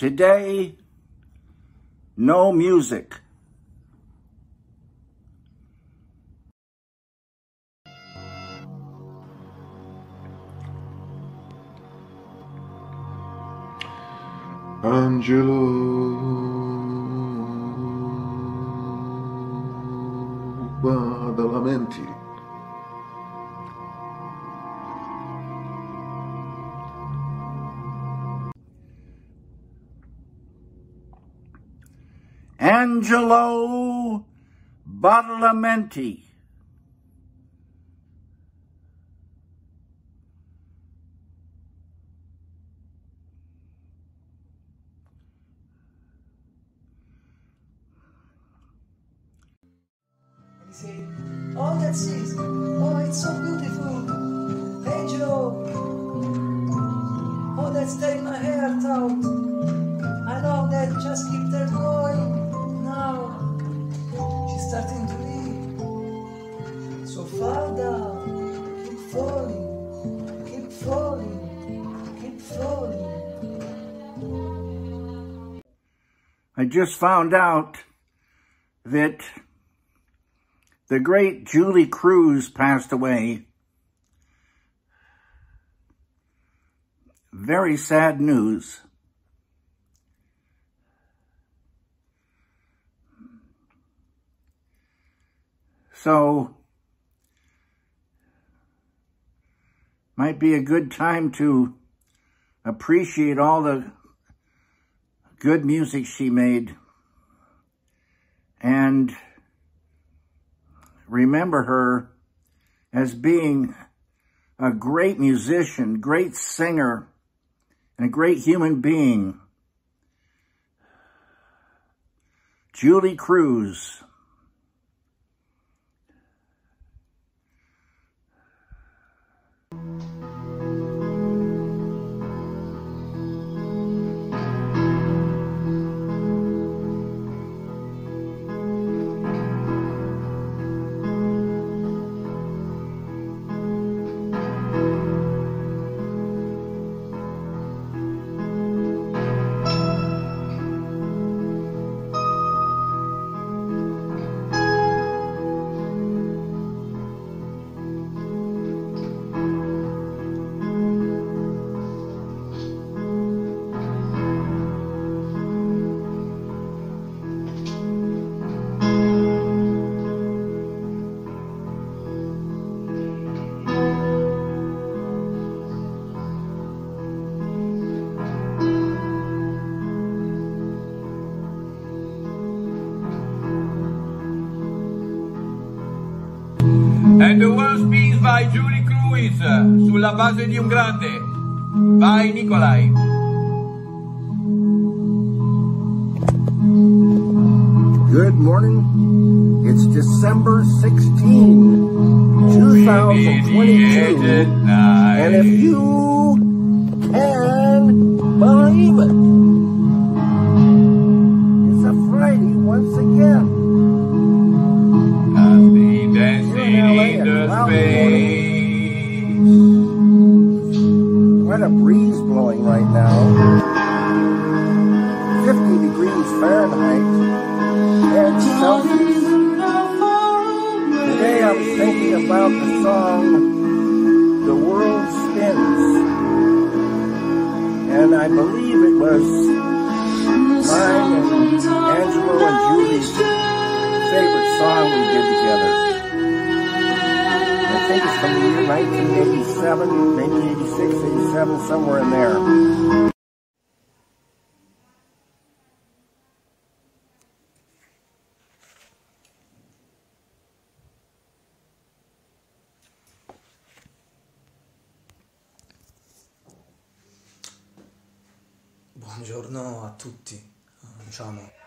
Today, no music. Angelo Badalamenti. Angelo Badalamenti. Oh, that's it. Oh, it's so beautiful. Angelo. Oh, that's take my heart out. I know that. Just keep that going. Starting to leave, so far down, keep falling, keep falling, keep falling. I just found out that the great Julee Cruise passed away. Very sad news. So, might be a good time to appreciate all the good music she made and remember her as being a great musician, great singer, and a great human being. Julee Cruise. And the World Speaks by Julee Cruise, sulla base di un grande. Vai Nicolai. Good morning. It's December 16, 2022. And if you can believe it, it's a Friday once again. Quite a breeze blowing right now. 50 degrees Fahrenheit and Celsius. Today I'm thinking about the song "The World Spins," and I believe it was mine and Angelo and Julie's favorite song we did together. I think it's from the year 1987, maybe 86, 87, somewhere in there. Buongiorno a tutti, diciamo.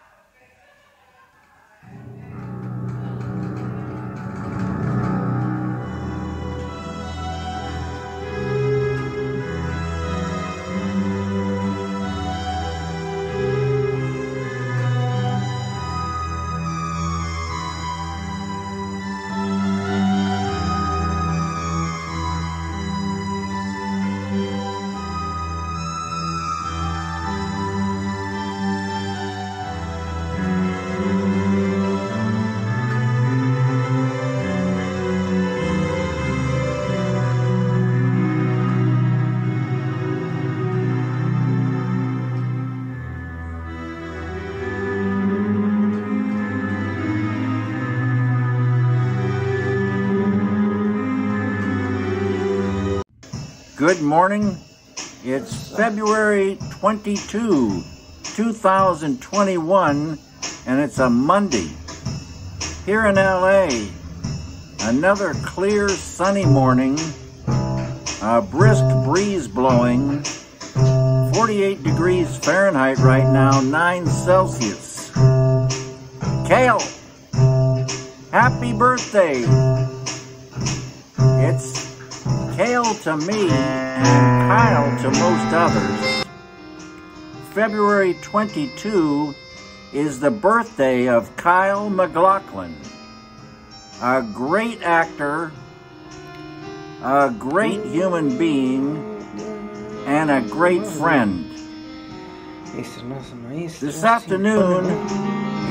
Good morning. It's February 22, 2021, and it's a Monday. Here in LA, another clear sunny morning, a brisk breeze blowing, 48 degrees Fahrenheit right now, 9 Celsius. Kale, happy birthday. It's Kale to me and Kyle to most others. February 22 is the birthday of Kyle MacLachlan, a great actor, a great human being, and a great friend. This afternoon,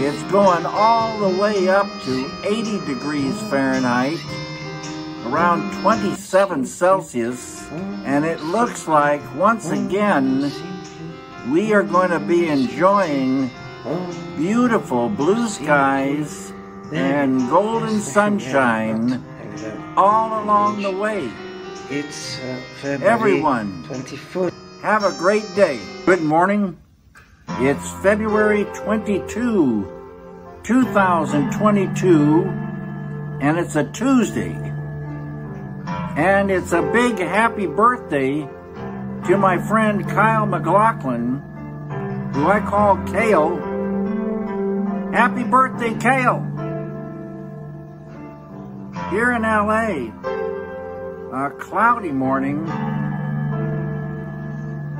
it's going all the way up to 80 degrees Fahrenheit, around 27 Celsius, and it looks like, once again, we are going to be enjoying beautiful blue skies and golden sunshine all along the way. It's everyone, 24. Have a great day. Good morning. It's February 22, 2022, and it's a Tuesday. And it's a big happy birthday to my friend Kyle MacLachlan, who I call Kale. Happy birthday, Kale. Here in LA, a cloudy morning,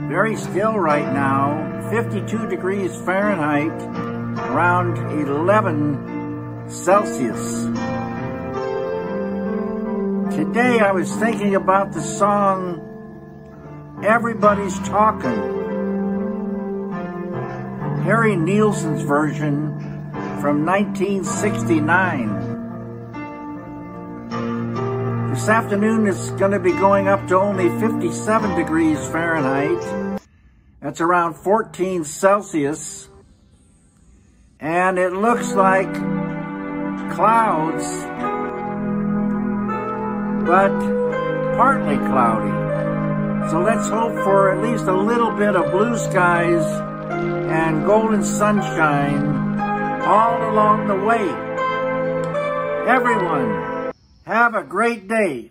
very still right now, 52 degrees Fahrenheit, around 11 Celsius. Today I was thinking about the song, Everybody's Talking, Harry Nilsson's version from 1969. This afternoon, it's going to be going up to only 57 degrees Fahrenheit. That's around 14 Celsius. And it looks like clouds, but partly cloudy. So let's hope for at least a little bit of blue skies and golden sunshine all along the way. Everyone, have a great day.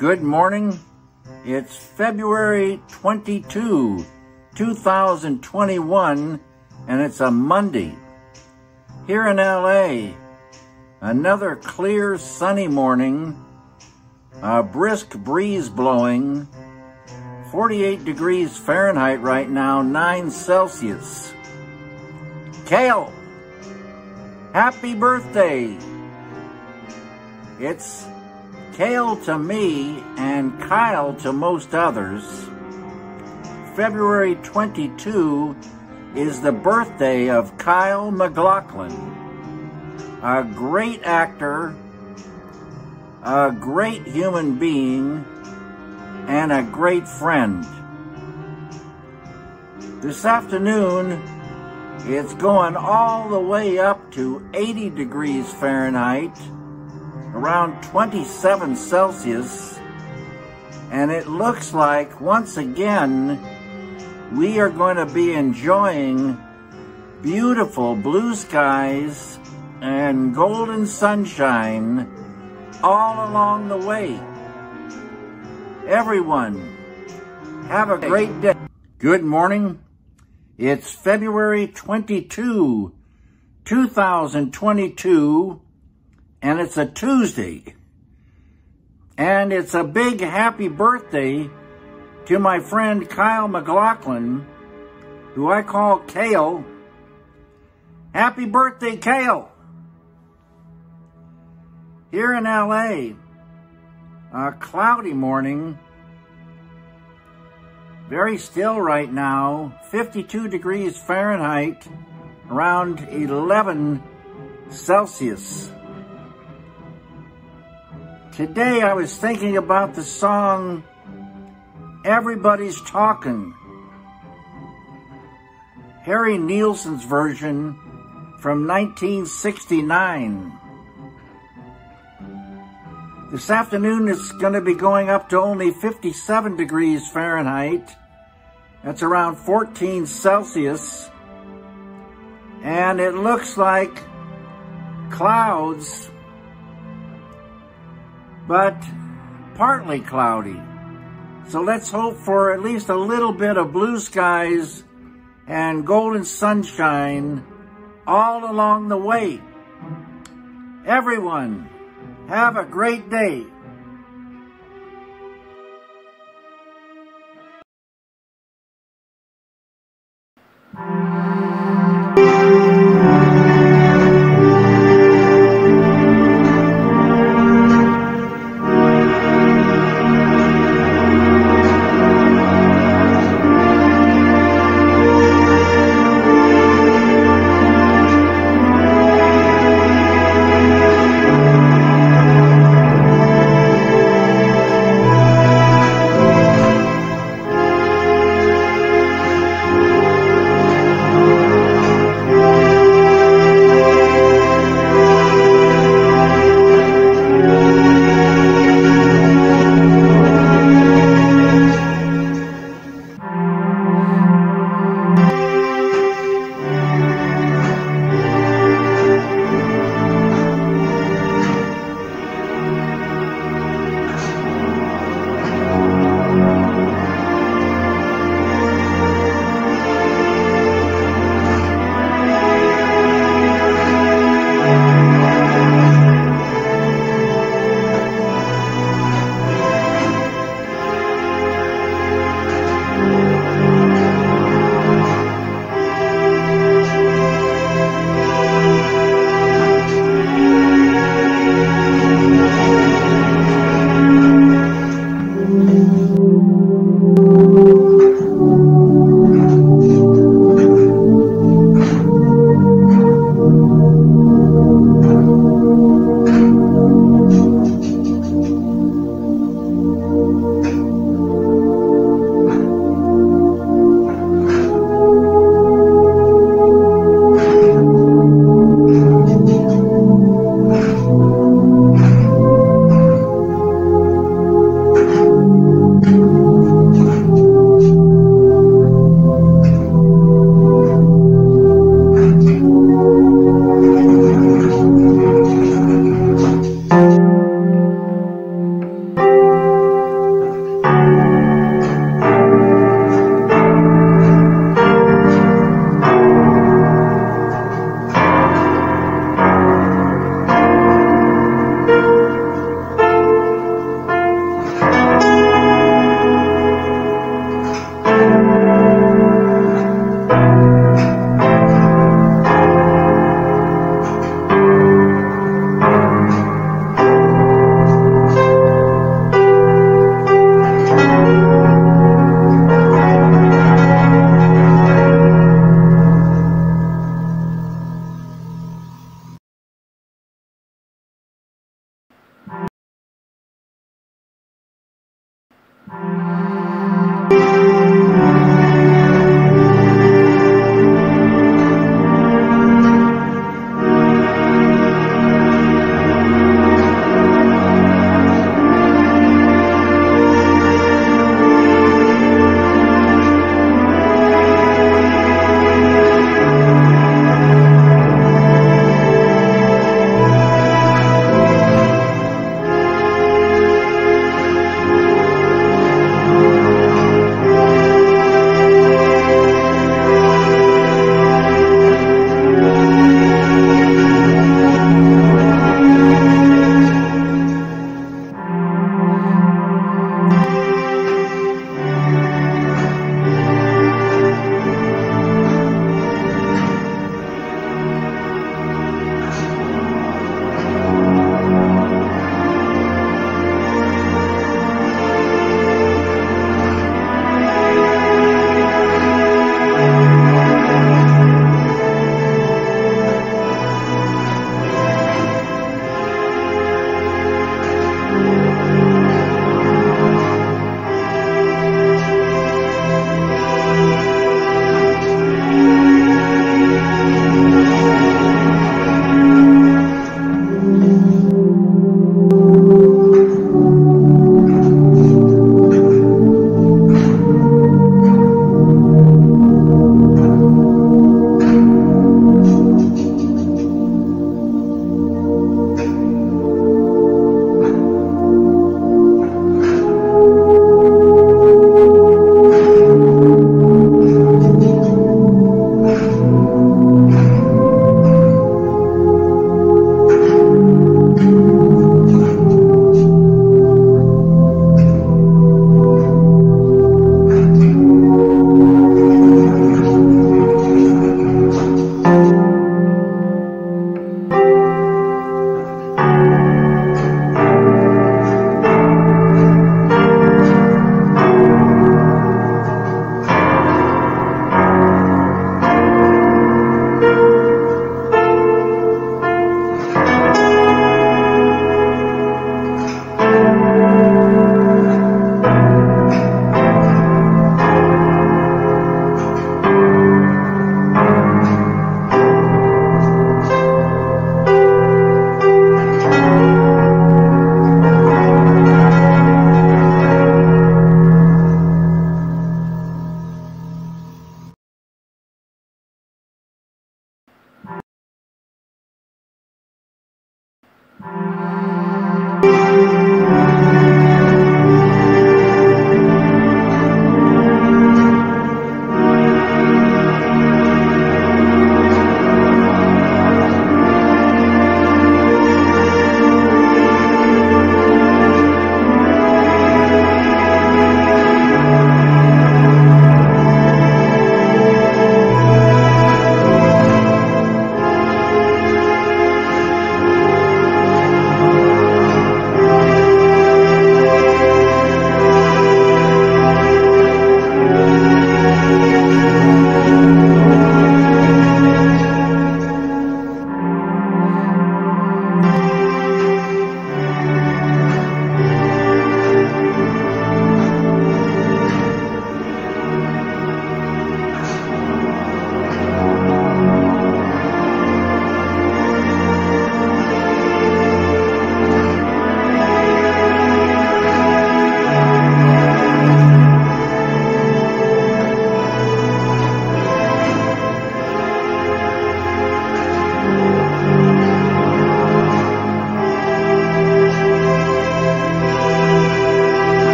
Good morning. It's February 22, 2021, and it's a Monday. Here in LA, another clear sunny morning, a brisk breeze blowing, 48 degrees Fahrenheit right now, 9 Celsius. Kale, happy birthday. It's Kale to me and Kyle to most others. February 22 is the birthday of Kyle MacLachlan, a great actor, a great human being, and a great friend. This afternoon, it's going all the way up to 80 degrees Fahrenheit, around 27 Celsius, and it looks like once again we are going to be enjoying beautiful blue skies and golden sunshine all along the way. Everyone, have a great day. Good morning. It's February 22, 2022. And it's a Tuesday, and it's a big happy birthday to my friend Kyle MacLachlan, who I call Kale. Happy birthday, Kale! Here in LA, a cloudy morning, very still right now, 52 degrees Fahrenheit, around 11 Celsius. Today I was thinking about the song, Everybody's Talking, Harry Nilsson's version from 1969. This afternoon it's going to be going up to only 57 degrees Fahrenheit. That's around 14 Celsius. And it looks like clouds, but partly cloudy. So let's hope for at least a little bit of blue skies and golden sunshine all along the way. Everyone, have a great day.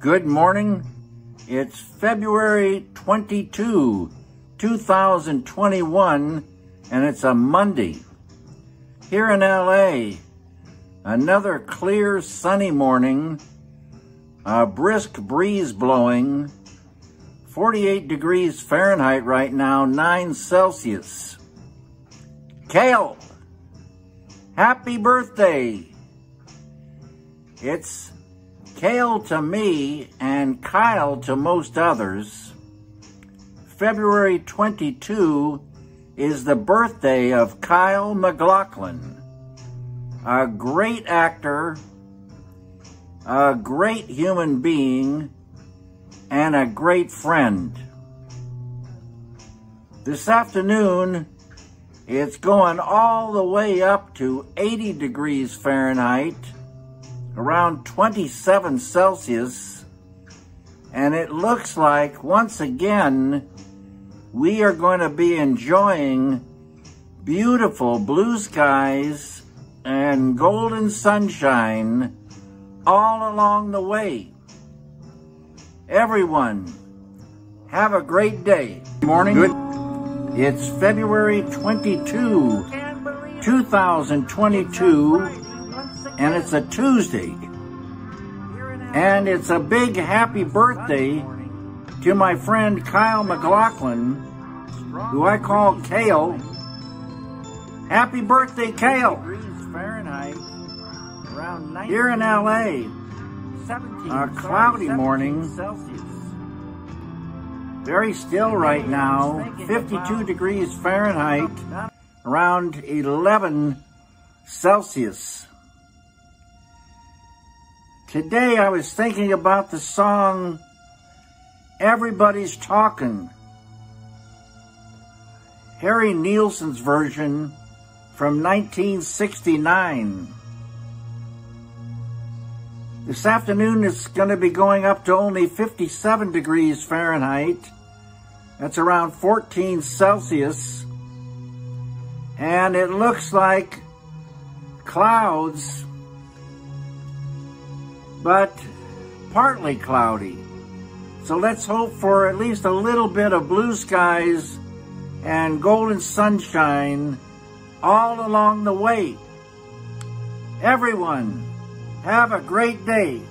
Good morning. It's February 22, 2021, and it's a Monday. Here in LA, another clear sunny morning, a brisk breeze blowing, 48 degrees Fahrenheit right now, 9 Celsius. Kyle, happy birthday. It's Kyle to me and Kyle to most others. February 22 is the birthday of Kyle MacLachlan, a great actor, a great human being, and a great friend. This afternoon, it's going all the way up to 80 degrees Fahrenheit, around 27 Celsius, and it looks like, once again, we are going to be enjoying beautiful blue skies and golden sunshine all along the way. Everyone, Have a great day. Good morning. Good. It's February 22, 2022, and it's a Tuesday. And it's a big happy birthday to my friend Kyle MacLachlan, who I call Kale. Happy birthday, Kale! Here in LA, a cloudy morning, very still right now, 52 degrees Fahrenheit, around 11 Celsius. Today I was thinking about the song, Everybody's Talkin', Harry Nielsen's version from 1969. This afternoon it's going to be going up to only 57 degrees Fahrenheit. That's around 14 Celsius. And it looks like clouds, but partly cloudy. So let's hope for at least a little bit of blue skies and golden sunshine all along the way. Everyone, have a great day.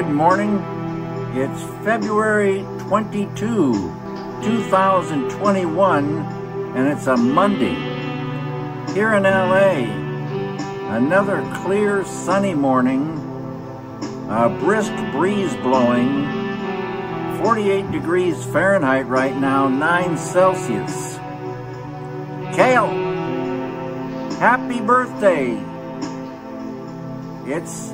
Good morning. It's February 22, 2021, and it's a Monday. Here in LA, another clear sunny morning, a brisk breeze blowing, 48 degrees Fahrenheit right now, 9 Celsius. Kyle, happy birthday. It's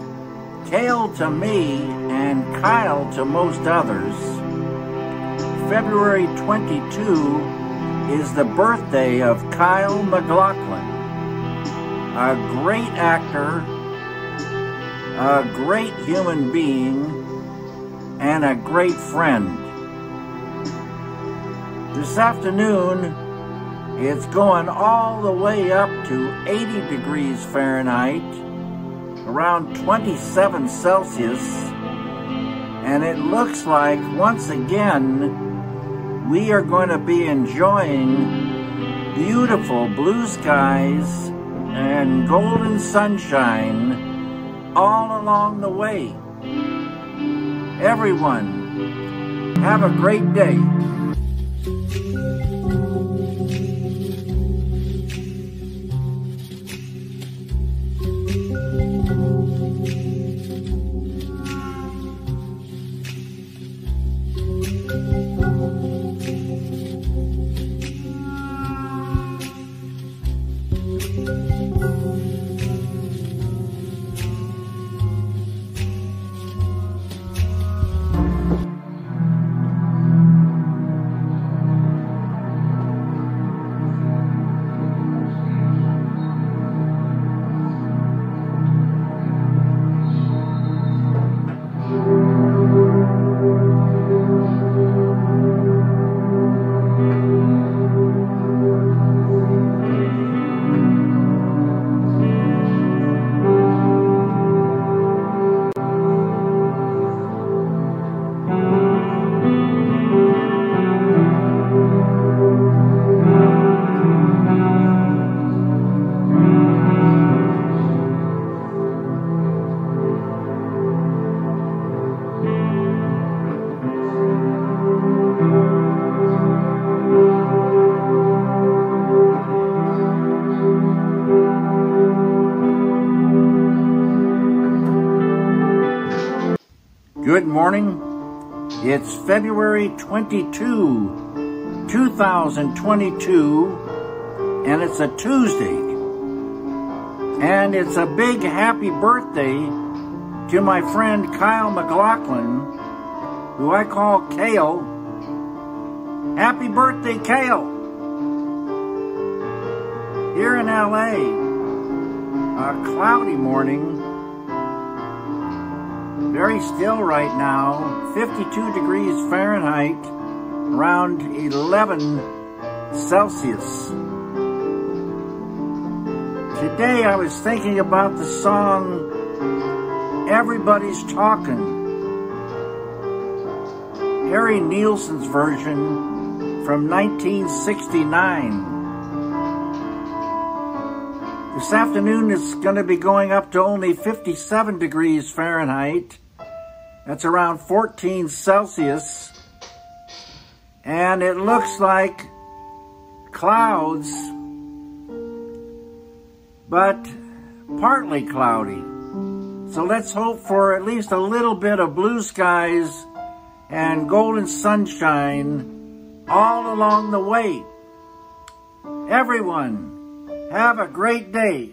Kyle to me and Kyle to most others. February 22 is the birthday of Kyle MacLachlan, a great actor, a great human being, and a great friend. This afternoon, it's going all the way up to 80 degrees Fahrenheit, around 27 Celsius, and it looks like once again we are going to be enjoying beautiful blue skies and golden sunshine all along the way. Everyone, have a great day. Good morning. It's February 22, 2022, and it's a Tuesday. And it's a big happy birthday to my friend Kyle MacLachlan, who I call Kyle. Happy birthday, Kyle! Here in LA, a cloudy morning. Very still right now, 52 degrees Fahrenheit, around 11 Celsius. Today I was thinking about the song, Everybody's Talking, Harry Nilsson's version from 1969. This afternoon it's going to be going up to only 57 degrees Fahrenheit. That's around 14 Celsius, and it looks like clouds, but partly cloudy. So let's hope for at least a little bit of blue skies and golden sunshine all along the way. Everyone, have a great day.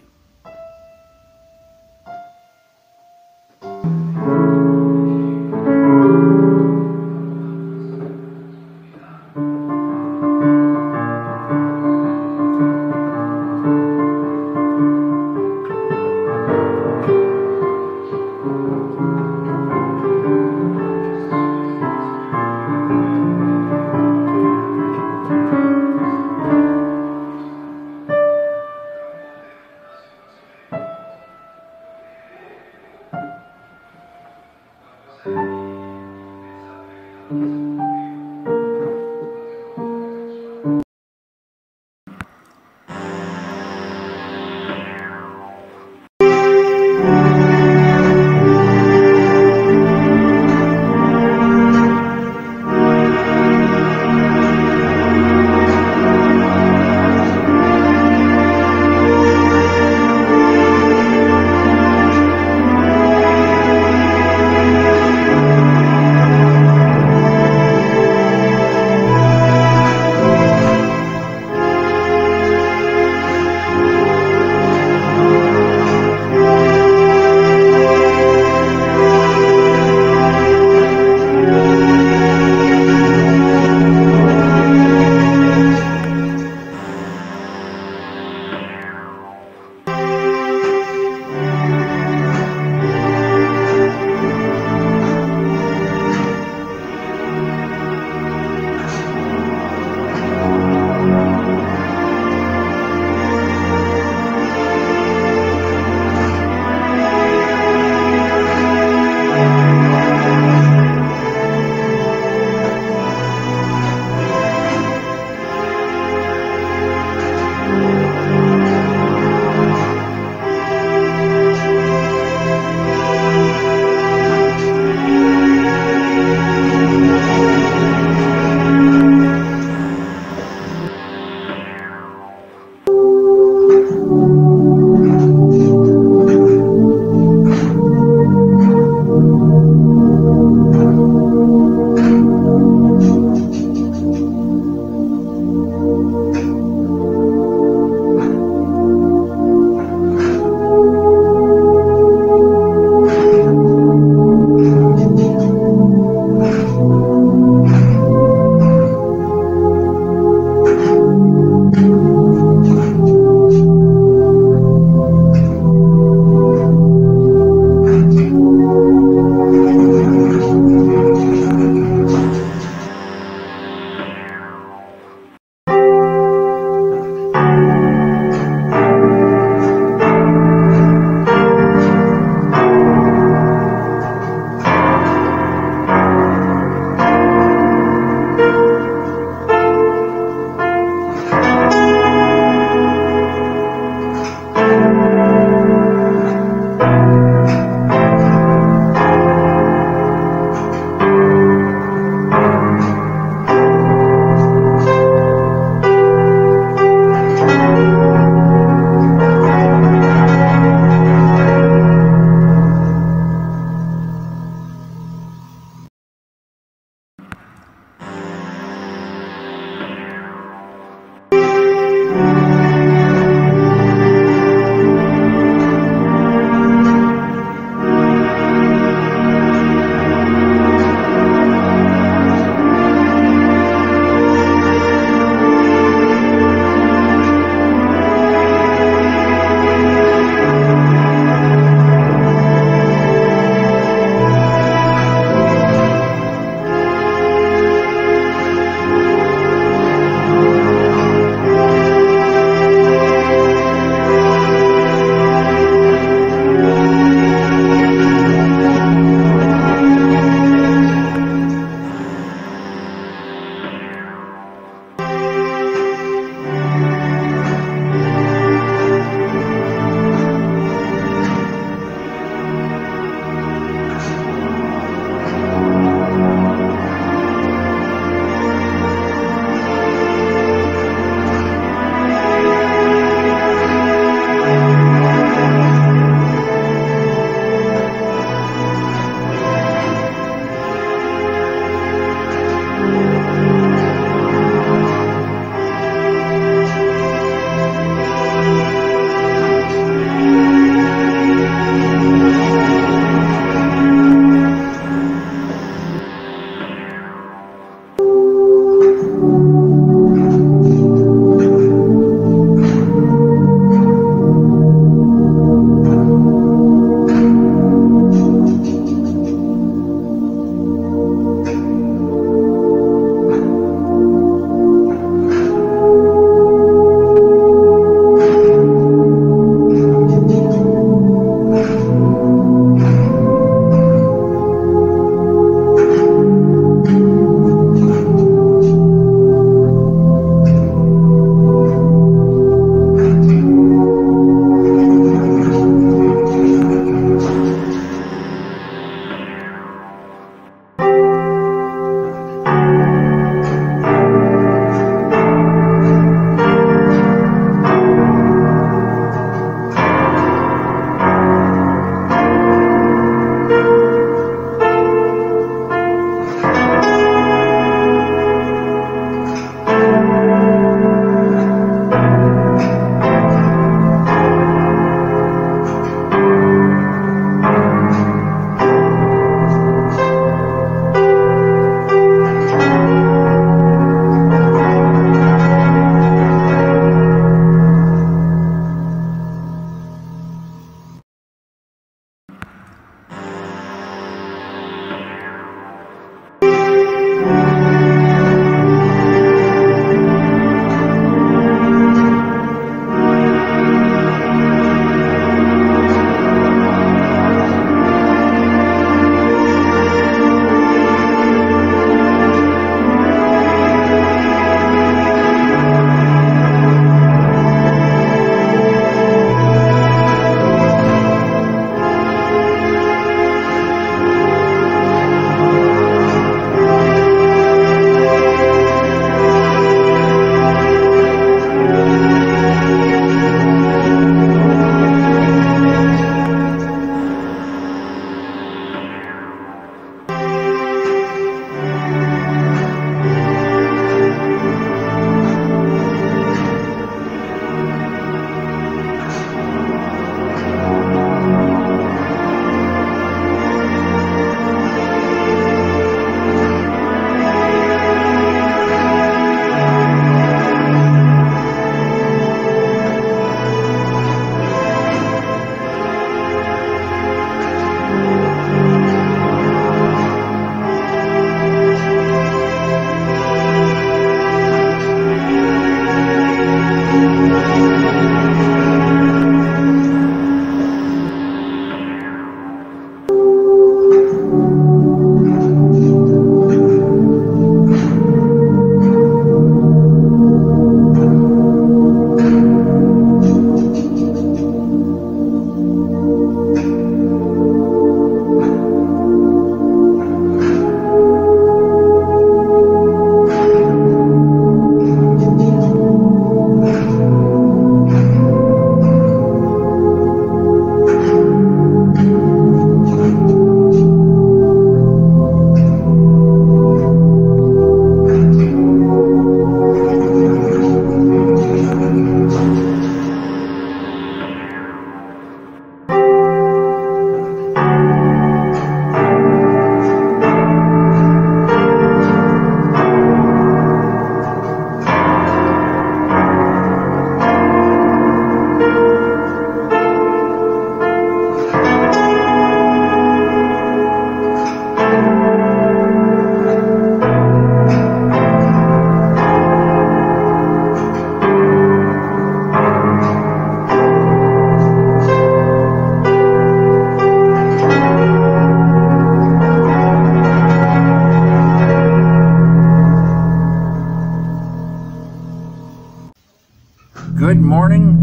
Good morning.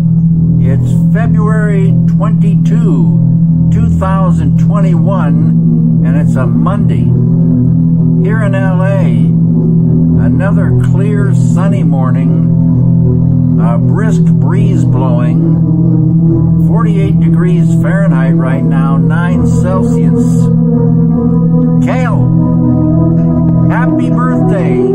It's February 22, 2021, and it's a Monday. Here in LA, another clear sunny morning, a brisk breeze blowing, 48 degrees Fahrenheit right now, 9 Celsius. Kale, happy birthday.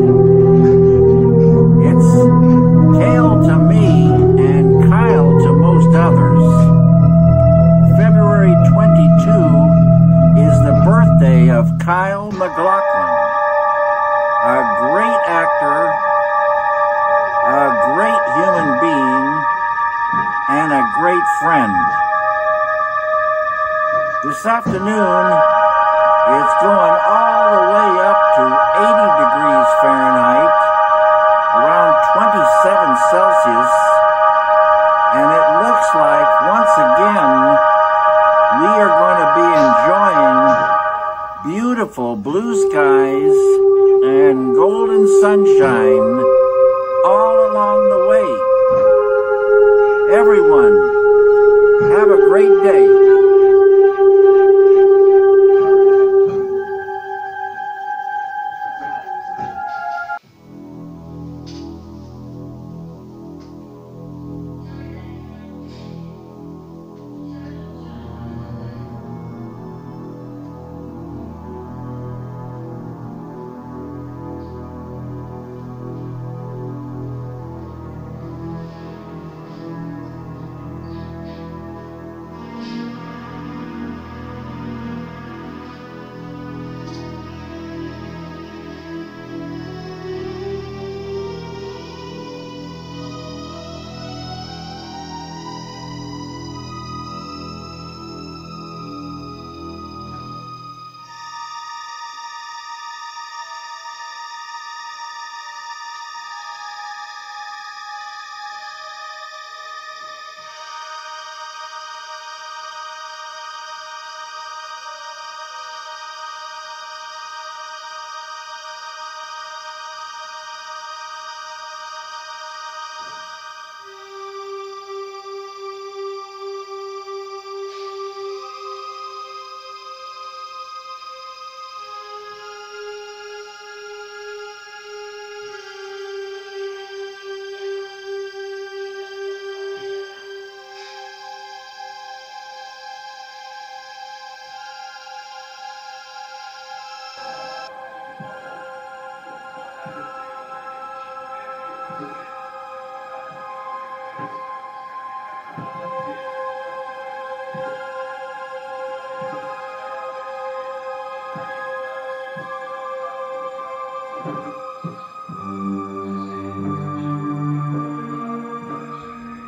Of Kyle MacLachlan, a great actor, a great human being, and a great friend. This afternoon, it's going all the way up to 80 degrees Fahrenheit, around 27 Celsius, and it looks like, once again, we are going to be enjoying beautiful blue skies and golden sunshine all along the way. Everyone, have a great day.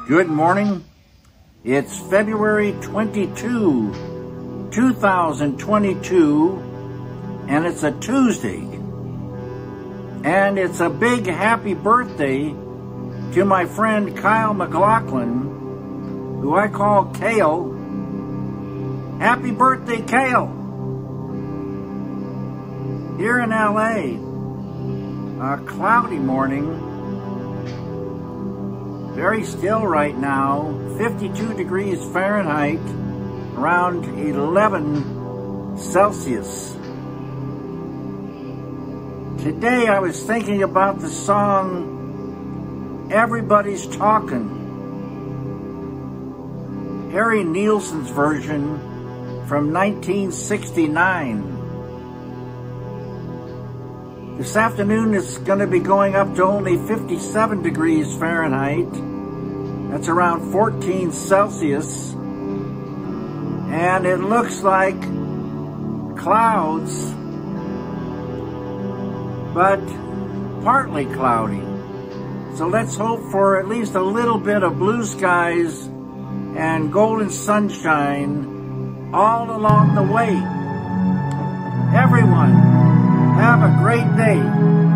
Good morning. It's February 22, 2022, and it's a Tuesday. And it's a big happy birthday to my friend Kyle MacLachlan, who I call Kale. Happy birthday, Kale. Here in LA, a cloudy morning. Very still right now, 52 degrees Fahrenheit, around 11 Celsius. Today I was thinking about the song, Everybody's Talking, Harry Nilsson's version from 1969. This afternoon it's going to be going up to only 57 degrees Fahrenheit. That's around 14 Celsius, and it looks like clouds, but partly cloudy. So let's hope for at least a little bit of blue skies and golden sunshine all along the way. Everyone, have a great day.